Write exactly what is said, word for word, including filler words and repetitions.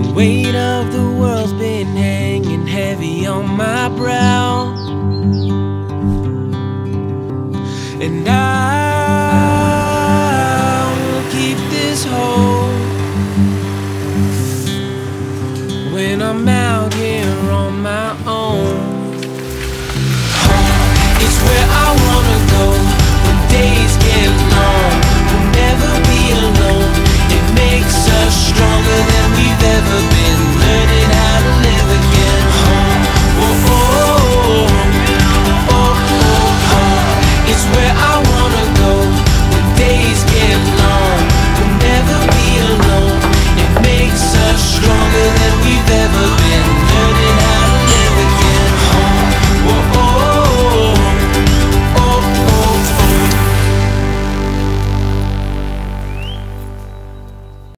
The weight of the world's been hanging heavy on my brow, and I will keep this whole when I'm out here.